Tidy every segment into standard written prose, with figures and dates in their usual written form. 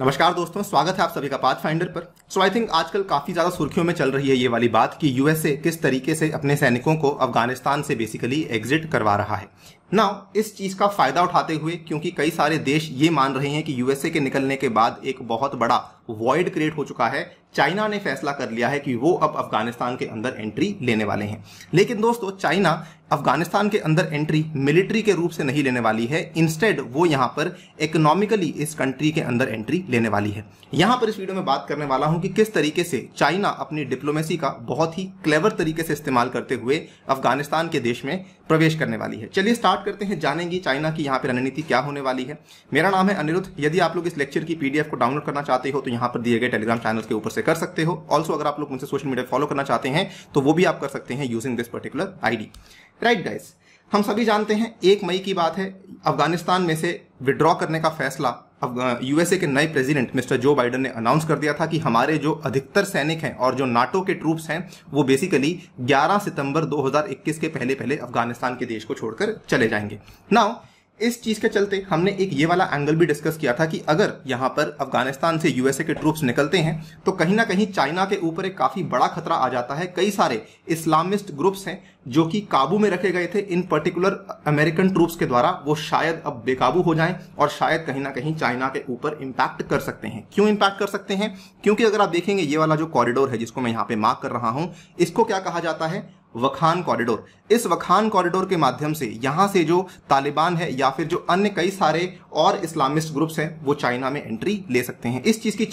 नमस्कार दोस्तों, स्वागत है आप सभी का पाथफाइंडर पर। सो आई थिंक आजकल काफी ज्यादा सुर्खियों में चल रही है ये वाली बात कि यूएसए किस तरीके से अपने सैनिकों को अफगानिस्तान से बेसिकली एग्जिट करवा रहा है। नाउ इस चीज का फायदा उठाते हुए, क्योंकि कई सारे देश ये मान रहे हैं कि यूएसए के निकलने के बाद एक बहुत बड़ा वॉइड क्रिएट हो चुका है, चाइना ने फैसला कर लिया है कि वो अब अफगानिस्तान के अंदर एंट्री लेने वाले हैं। लेकिन दोस्तों, चाइना अफगानिस्तान के अंदर एंट्री मिलिट्री के रूप से नहीं लेने वाली है, इंस्टेड वो यहां पर इकोनॉमिकली इस कंट्री के अंदर एंट्री लेने वाली है। यहां पर इस वीडियो में बात करने वाला हूं कि किस तरीके से चाइना अपनी डिप्लोमेसी का बहुत ही क्लेवर तरीके से इस्तेमाल करते हुए अफगानिस्तान के देश में प्रवेश करने वाली है। चलिए स्टार्ट करते हैं, जानेंगे चाइना की यहाँ पर रणनीति क्या होने वाली है। मेरा नाम है अनिरुद्ध। यदि आप लोग इस लेक्चर की पीडीएफ को डाउनलोड करना चाहते हो तो यहाँ पर दिए गए टेलीग्राम चैनल के ऊपर से कर सकते हो। ऑल्सो अगर आप लोग मुझसे सोशल मीडिया फॉलो करना चाहते हैं तो वो भी आप कर सकते हैं using this particular ID. Right guys, हम सभी जानते हैं 1 मई की बात है, अफगानिस्तान में से विड्रॉ करने का फैसला यूएसए के नए प्रेसिडेंट मिस्टर जो बाइडन ने अनाउंस कर दिया था कि हमारे जो अधिकतर सैनिक हैं और जो नाटो के ट्रूप्स हैं वो बेसिकली 11 सितंबर 2021 के पहले पहले अफगानिस्तान के देश को छोड़कर चले जाएंगे। नाउ इस चीज के चलते हमने एक ये वाला एंगल भी डिस्कस किया था कि अगर यहाँ पर अफगानिस्तान से यूएसए के ट्रूप्स निकलते हैं तो कहीं ना कहीं चाइना के ऊपर एक काफी बड़ा खतरा आ जाता है। कई सारे इस्लामिस्ट ग्रुप्स हैं जो कि काबू में रखे गए थे इन पर्टिकुलर अमेरिकन ट्रूप्स के द्वारा, वो शायद अब बेकाबू हो जाएं और शायद कहीं ना कहीं चाइना के ऊपर इम्पैक्ट कर सकते हैं। क्यों इम्पैक्ट कर सकते हैं? क्योंकि अगर आप देखेंगे ये वाला जो कॉरिडोर है जिसको मैं यहाँ पे मार्क कर रहा हूँ, इसको क्या कहा जाता है? वखान कॉरिडोर। इस वखान कॉरिडोर के माध्यम से यहाँ से जो तालिबान है या फिर जो अन्य कई सारे और इस्लामिस्ट ग्रुप्स हैं वो चाइना में एंट्री ले सकते हैं। इस चीज की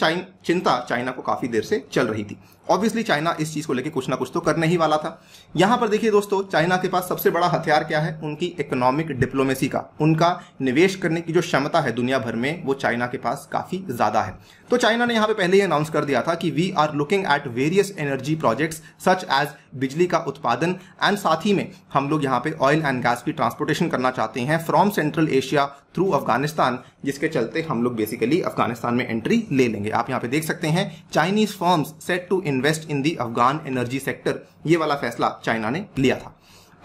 चिंता चाइना को काफी देर से चल रही थी। ऑब्वियसली चाइना इस चीज को लेकर कुछ ना कुछ तो करने ही वाला था। यहाँ पर देखिए दोस्तों, चाइना के पास सबसे बड़ा हथियार क्या है? उनकी इकोनॉमिक डिप्लोमेसी का, उनका निवेश करने की जो क्षमता है दुनिया भर में, वो चाइना के पास काफी ज्यादा है। तो चाइना ने यहाँ पे पहले ही अनाउंस कर दिया था कि we are looking at various energy projects such as बिजली का उत्पादन एंड साथ ही में हम लोग यहाँ पे ऑयल एंड गैस की ट्रांसपोर्टेशन करना चाहते हैं from central Asia through Afghanistan, जिसके चलते हम लोग बेसिकली अफगानिस्तान में एंट्री ले लेंगे। आप यहाँ पे देख सकते हैं Chinese firms set to invest in the Afghan energy sector, ये वाला फैसला चाइना ने लिया था।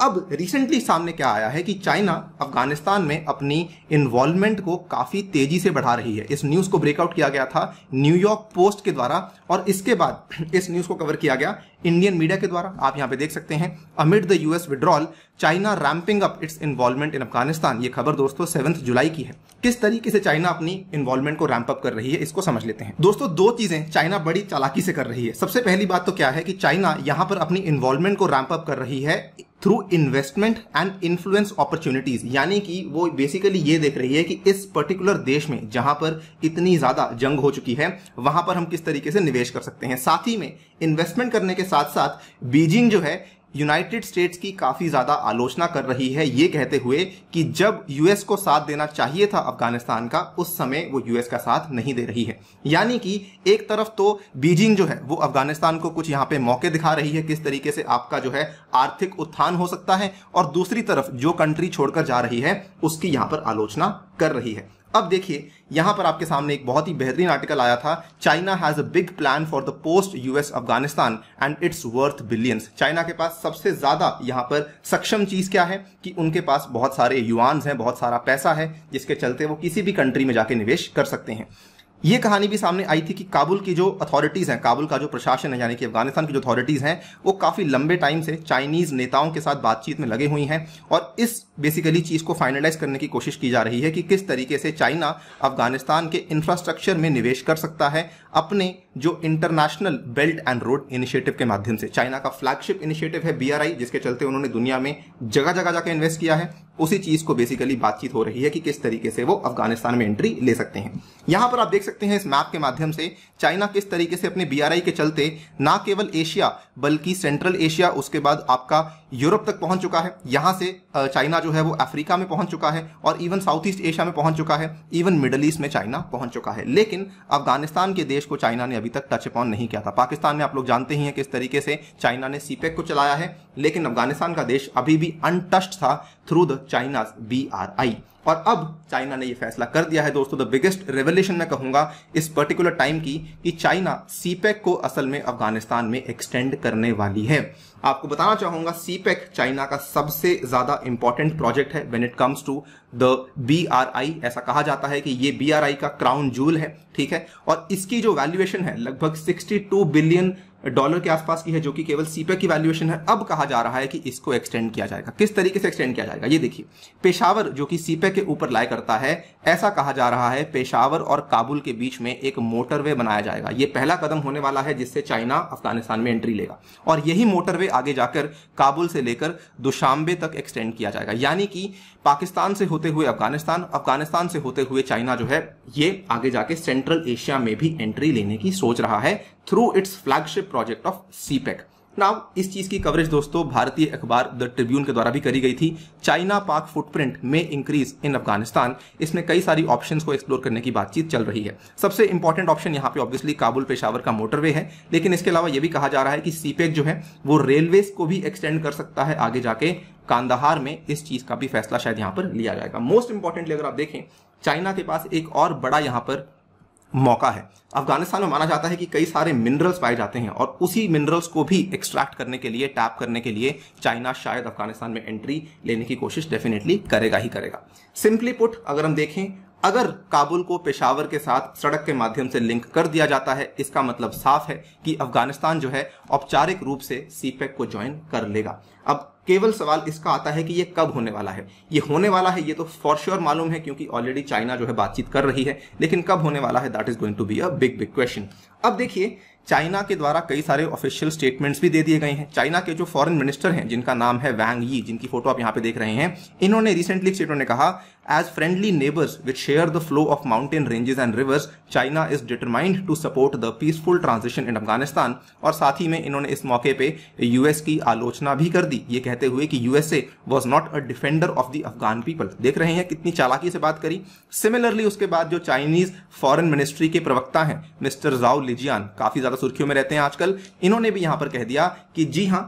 अब रिसेंटली सामने क्या आया है कि चाइना अफगानिस्तान में अपनी इन्वॉल्वमेंट को काफी तेजी से बढ़ा रही है। इस न्यूज को ब्रेकआउट किया गया था न्यूयॉर्क पोस्ट के द्वारा और इसके बाद इस न्यूज को कवर किया गया इंडियन मीडिया के द्वारा। आप यहाँ पे देख सकते हैं, amid the US withdrawal China ramping up its involvement in Afghanistan. ये खबर दोस्तों 7 जुलाई की है। किस तरीके से चाइना अपनी इन्वॉल्वमेंट को रैम्प अप कर रही है, इसको समझ लेते हैं। दोस्तों, दो चीजें चाइना बड़ी चालाकी से कर रही है। सबसे पहली बात तो क्या है कि चाइना यहाँ पर अपनी इन्वॉल्वमेंट को रैम्प अप कर रही है through investment and influence opportunities, यानी कि वो बेसिकली ये देख रही है कि इस पर्टिकुलर देश में जहां पर इतनी ज्यादा जंग हो चुकी है वहां पर हम किस तरीके से निवेश कर सकते हैं। साथ ही में इन्वेस्टमेंट करने के साथ साथ बीजिंग जो है यूनाइटेड स्टेट्स की काफी ज्यादा आलोचना कर रही है, ये कहते हुए कि जब यूएस को साथ देना चाहिए था अफगानिस्तान का, उस समय वो यूएस का साथ नहीं दे रही है। यानी कि एक तरफ तो बीजिंग जो है वो अफगानिस्तान को कुछ यहाँ पे मौके दिखा रही है किस तरीके से आपका जो है आर्थिक उत्थान हो सकता है, और दूसरी तरफ जो कंट्री छोड़कर जा रही है उसकी यहाँ पर आलोचना कर रही है। अब देखिए यहां पर आपके सामने एक बहुत ही बेहतरीन आर्टिकल आया था, China has a big plan for the post US Afghanistan and it's worth billions. China के पास सबसे ज्यादा यहां पर सक्षम चीज क्या है कि उनके पास बहुत सारे युआन्स हैं, बहुत सारा पैसा है, जिसके चलते वो किसी भी कंट्री में जाके निवेश कर सकते हैं। ये कहानी भी सामने आई थी कि काबुल की जो अथॉरिटीज़ हैं, काबुल का जो प्रशासन है, यानी कि अफगानिस्तान की जो अथॉरिटीज़ हैं, वो काफ़ी लंबे टाइम से चाइनीज़ नेताओं के साथ बातचीत में लगे हुई हैं और इस बेसिकली चीज़ को फाइनलाइज करने की कोशिश की जा रही है कि किस तरीके से चाइना अफगानिस्तान के इंफ्रास्ट्रक्चर में निवेश कर सकता है अपने जो international belt and road initiative के माध्यम से। चाइना का फ्लैगशिप इनिशिएटिव है BRI, जिसके चलते उन्होंने दुनिया में जगह जगह जाकर इन्वेस्ट किया है। उसी चीज को बेसिकली बातचीत हो रही है कि किस तरीके से वो अफगानिस्तान में एंट्री ले सकते हैं। यहां पर आप देख सकते हैं इस मैप के माध्यम से चाइना किस तरीके से अपने BRI के चलते ना केवल एशिया बल्कि सेंट्रल एशिया, उसके बाद आपका यूरोप तक पहुंच चुका है। यहां से चाइना जो है वो अफ्रीका में पहुंच चुका है और इवन साउथ ईस्ट एशिया में पहुंच चुका है, इवन मिडल ईस्ट में चाइना पहुंच चुका है। लेकिन अफगानिस्तान के देश को चाइना ने अभी तक टच अपॉन नहीं किया था। पाकिस्तान में आप लोग जानते ही हैं किस तरीके से चाइना ने CPEC को चलाया है, लेकिन अफगानिस्तान का देश अभी भी अनटच्ड था थ्रू द चाइनाज BRI। और अब चाइना ने ये फैसला कर दिया है दोस्तों, द बिगेस्ट रेवलेशन मैं कहूंगा इस पर्टिकुलर टाइम की, कि चाइना सीपेक को असल में अफगानिस्तान में एक्सटेंड करने वाली है। आपको बताना चाहूंगा सीपेक चाइना का सबसे ज्यादा इंपॉर्टेंट प्रोजेक्ट है when it comes to the BRI। ऐसा कहा जाता है कि ये BRI का क्राउन जूल है, ठीक है, और इसकी जो वैल्यूएशन है लगभग $62 बिलियन के आसपास की है, जो कि केवल सीपेक की वैल्यूएशन है। अब कहा जा रहा है कि इसको एक्सटेंड किया जाएगा। किस तरीके से एक्सटेंड किया जाएगा ये देखिए। पेशावर जो कि सीपेक के ऊपर लाया करता है, ऐसा कहा जा रहा है पेशावर और काबुल के बीच में एक मोटरवे बनाया जाएगा। ये पहला कदम होने वाला है जिससे चाइना अफगानिस्तान में एंट्री लेगा, और यही मोटरवे आगे जाकर काबुल से लेकर दुशांबे तक एक्सटेंड किया जाएगा। यानी कि पाकिस्तान से होते हुए अफगानिस्तान, अफगानिस्तान से होते हुए चाइना जो है ये आगे जाके सेंट्रल एशिया में भी एंट्री लेने की सोच रहा है through its flagship project of CPEC. Now इस चीज की कवरेज दोस्तों भारतीय अखबार द ट्रिब्यून के द्वारा भी करी गई थी। चाइना पाक फुटप्रिंट में इंक्रीज इन अफगानिस्तान, इसमें कई सारी ऑप्शंस को एक्सप्लोर करने की बातचीत चल रही है। सबसे इंपॉर्टेंट ऑप्शन यहाँ पे ऑब्वियसली काबुल पेशावर का मोटरवे है, लेकिन इसके अलावा यह भी कहा जा रहा है कि सीपेक जो है वो रेलवेज को भी एक्सटेंड कर सकता है आगे जाके कांदाहार में। इस चीज का भी फैसला शायद यहाँ पर लिया जाएगा। मोस्ट इंपॉर्टेंटली अगर आप देखें, चाइना के पास एक और बड़ा यहाँ पर मौका है। अफगानिस्तान में माना जाता है कि कई सारे मिनरल्स पाए जाते हैं, और उसी मिनरल्स को भी एक्सट्रैक्ट करने के लिए, टैप करने के लिए चाइना शायद अफगानिस्तान में एंट्री लेने की कोशिश डेफिनेटली करेगा ही करेगा। सिंपली पुट, अगर हम देखें, अगर काबुल को पेशावर के साथ सड़क के माध्यम से लिंक कर दिया जाता है, इसका मतलब साफ है कि अफगानिस्तान जो है औपचारिक रूप से सीपेक को ज्वाइन कर लेगा। अब केवल सवाल इसका आता है कि ये कब होने वाला है। ये होने वाला है ये तो फॉर श्योर मालूम है, क्योंकि ऑलरेडी चाइना जो है बातचीत कर रही है, लेकिन कब होने वाला है that is going to be a big big question. अब देखिए, चाइना के द्वारा कई सारे ऑफिशियल स्टेटमेंट्स भी दे दिए गए हैं। चाइना के जो फॉरेन मिनिस्टर हैं, जिनका नाम है वैंग यी, जिनकी फोटो आप यहाँ पे देख रहे हैं, इन्होंने रिसेंटली स्टेटमेंट में कहा, as friendly neighbours which share the flow of mountain ranges and rivers, China is determined to support the peaceful transition in Afghanistan. और साथ ही में इन्होंने इस मौके पे यूएस की आलोचना भी कर दी, ये कहते हुए कि USA was not a defender of the Afghan people. देख रहे हैं कितनी चालाकी से बात करी। सिमिलरली उसके बाद जो चाइनीज फॉरेन मिनिस्ट्री के प्रवक्ता हैं मिस्टर झाओ लिजियान, काफी ज्यादा सुर्खियों में रहते हैं आजकल, इन्होंने भी यहां पर कह दिया कि जी हां,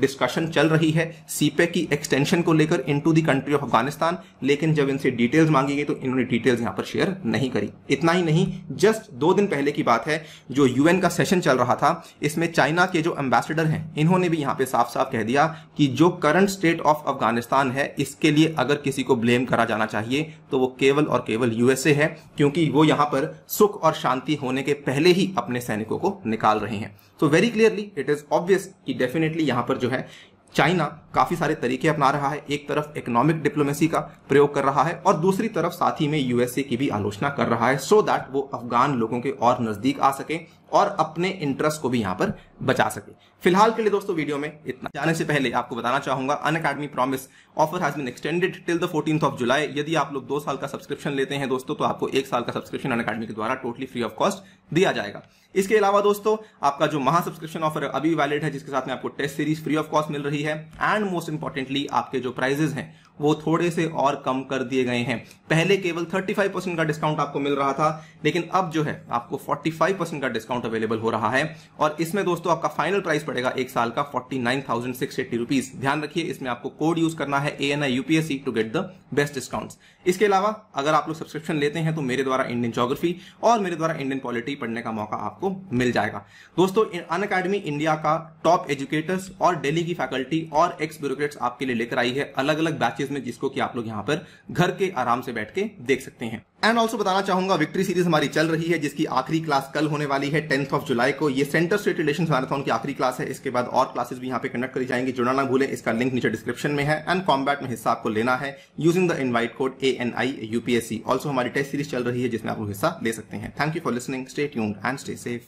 डिस्कशन चल रही है सीपेक की एक्सटेंशन को लेकर into the country of Afghanistan, लेकिन जब इनसे डिटेल्स मांगी गई तो इन्होंने डिटेल्स यहां पर शेयर नहीं करी। इतना ही नहीं, जस्ट 2 दिन पहले की बात है, जो यूएन का सेशन चल रहा था, इसमें चाइना के जो एम्बेसडर हैं इन्होंने भी यहां पे साफ साफ कह दिया कि जो करंट स्टेट ऑफ अफगानिस्तान है, इसके लिए अगर किसी को ब्लेम करा जाना चाहिए तो वो केवल और केवल यूएसए है, क्योंकि वो यहां पर सुख और शांति होने के पहले ही अपने सैनिकों को निकाल रहे हैं। तो very clearly it is obvious कि डेफिनेटली यहां पर जो है चाइना काफी सारे तरीके अपना रहा है। एक तरफ इकोनॉमिक डिप्लोमेसी का प्रयोग कर रहा है, और दूसरी तरफ साथ ही में यूएसए की भी आलोचना कर रहा है, सो दैट वो अफगान लोगों के और नजदीक आ सके और अपने इंटरेस्ट को भी यहां पर बचा सके। फिलहाल के लिए दोस्तों वीडियो में इतना। जाने से पहले आपको बताना चाहूंगा, Unacademy promise offer has been extended till the 14th of July। यदि आप लोग 2 साल का सब्सक्रिप्शन लेते हैं दोस्तों, तो आपको 1 साल का सब्सक्रिप्शन अनअकैडमी के द्वारा टोटली फ्री ऑफ कॉस्ट दिया जाएगा। इसके अलावा दोस्तों, आपका जो महा सब्सक्रिप्शन ऑफर अभी वैलिड है, जिसके साथ में आपको test series free of cost मिल रही है, एंड मोस्ट इंपॉर्टेंटली आपके जो प्राइजेस हैं वो थोड़े से और कम कर दिए गए हैं। पहले केवल 35% का डिस्काउंट आपको मिल रहा था, लेकिन अब जो है आपको 45% का डिस्काउंट अवेलेबल हो रहा है, और इसमें दोस्तों आपका फाइनल प्राइस पड़ेगा 1 साल का 49,680 रुपीज। ध्यान रखिए, इसमें आपको कोड यूज करना है ANI UPSC to get the best discounts. इसके अलावा अगर आप लोग सब्सक्रिप्शन लेते हैं तो मेरे द्वारा इंडियन ज्योग्राफी और मेरे द्वारा इंडियन पॉलिटी पढ़ने का मौका आपको मिल जाएगा। दोस्तों, अनअकैडमी इंडिया का टॉप एजुकेटर्स और दिल्ली की फैकल्टी और एक्स ब्यूरोक्रेट्स आपके लिए लेकर आई है अलग अलग बैचेस में, जिसको कि आप लोग यहाँ पर घर के आराम से बैठ के देख सकते हैं। एंड ऑल्सो बताना चाहूंगा, विक्ट्री सीरीज हमारी चल रही है, जिसकी आखिरी क्लास कल होने वाली है 10th of July को। ये सेंटर स्टेट रिलेशंस मैराथन की आखिरी क्लास है। इसके बाद और क्लासेस भी यहाँ पे कंडक्ट करी जाएंगी। जुड़ना ना भूलें, इसका लिंक नीचे डिस्क्रिप्शन में है। एंड कॉम्बैट में हिस्सा आपको लेना है using the invite code ANI UPSC। Also हमारी टेस्ट सीरीज चल रही है, जिसमें आप लोग हिस्सा ले सकते हैं। Thank you for listening, stay tuned and stay safe.